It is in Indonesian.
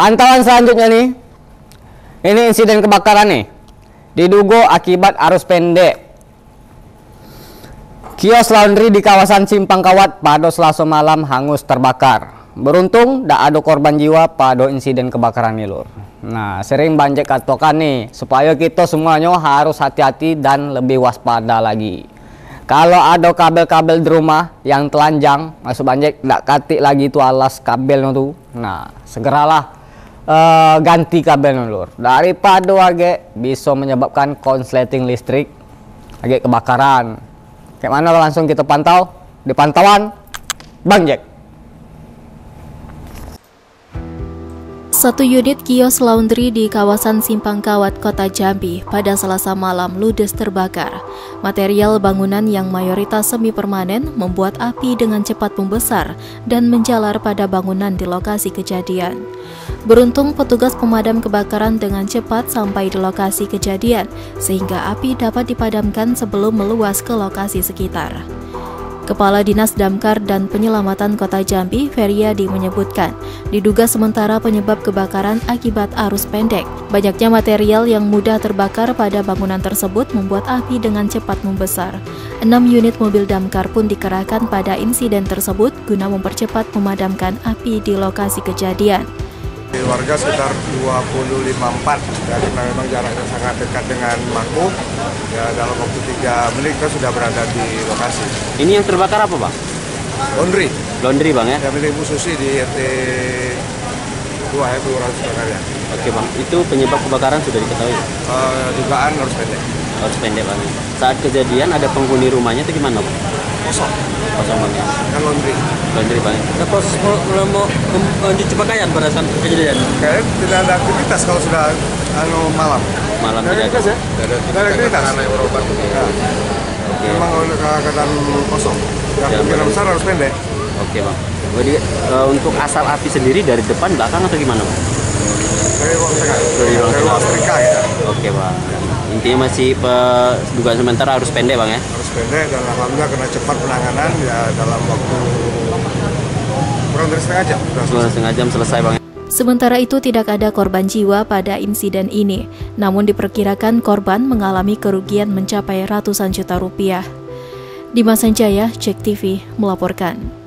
Pantauan selanjutnya nih. Ini insiden kebakaran nih. Diduga akibat arus pendek. Kios laundry di kawasan Simpang Kawat pada Selasa malam hangus terbakar. Beruntung tidak ada korban jiwa pada insiden kebakaran ini lor. Nah, sering banjek katokan nih, supaya kita semuanya harus hati-hati dan lebih waspada lagi. Kalau ada kabel-kabel di rumah yang telanjang masuk banjek, tidak katik lagi itu alas kabelnya tuh. Nah, segeralah ganti kabelnya lor. Daripada agak bisa menyebabkan konsleting listrik, agak kebakaran. Kayak mana langsung kita pantau di pantauan Bang Jack. Satu unit kios laundry di kawasan Simpang Kawat, Kota Jambi pada Selasa malam ludes terbakar. Material bangunan yang mayoritas semi permanen membuat api dengan cepat membesar dan menjalar pada bangunan di lokasi kejadian. Beruntung petugas pemadam kebakaran dengan cepat sampai di lokasi kejadian sehingga api dapat dipadamkan sebelum meluas ke lokasi sekitar. Kepala Dinas Damkar dan Penyelamatan Kota Jambi, Feria, menyebutkan, diduga sementara penyebab kebakaran akibat arus pendek. Banyaknya material yang mudah terbakar pada bangunan tersebut membuat api dengan cepat membesar. 6 unit mobil damkar pun dikerahkan pada insiden tersebut guna mempercepat memadamkan api di lokasi kejadian. Warga sekitar 25-4 dan memang jaraknya sangat dekat dengan Maku. Ya, dalam waktu 3 menit kita sudah berada di lokasi. Ini yang terbakar apa, Bang? Laundry. Laundry, Bang, ya? Ya, milik Bu Susi di RT 2 ya, Bu Rans ya. Oke, Bang. Itu penyebab kebakaran sudah diketahui? Dugaan arus pendek. Arus pendek, Bang. Saat kejadian ada penghuni rumahnya itu gimana, Bang? Kosong. Kosong, Bang, ya? Kan laundry. Laundry, Bang. Ada proses di pemakaian pada saat kejadian? Kayaknya tidak ada aktivitas kalau sudah malam. Malam tidak ada? Tidak ada aktivitas. Memang keadaan kosong. Kemungkinan besar harus pendek. Oke, Bang. Jadi untuk asal api sendiri dari depan, belakang atau gimana, Bang? Dari ruang tengah. Dari ruang setrika ya. Oke, Bang. Intinya masih dugaan sementara harus pendek, Bang, ya? Harus pendek dan alhamdulillah kena cepat penanganan ya dalam waktu kurang dari setengah jam selesai, Bang. Sementara itu tidak ada korban jiwa pada insiden ini, namun diperkirakan korban mengalami kerugian mencapai ratusan juta rupiah. Dimas Anjaya, JEK TV, melaporkan.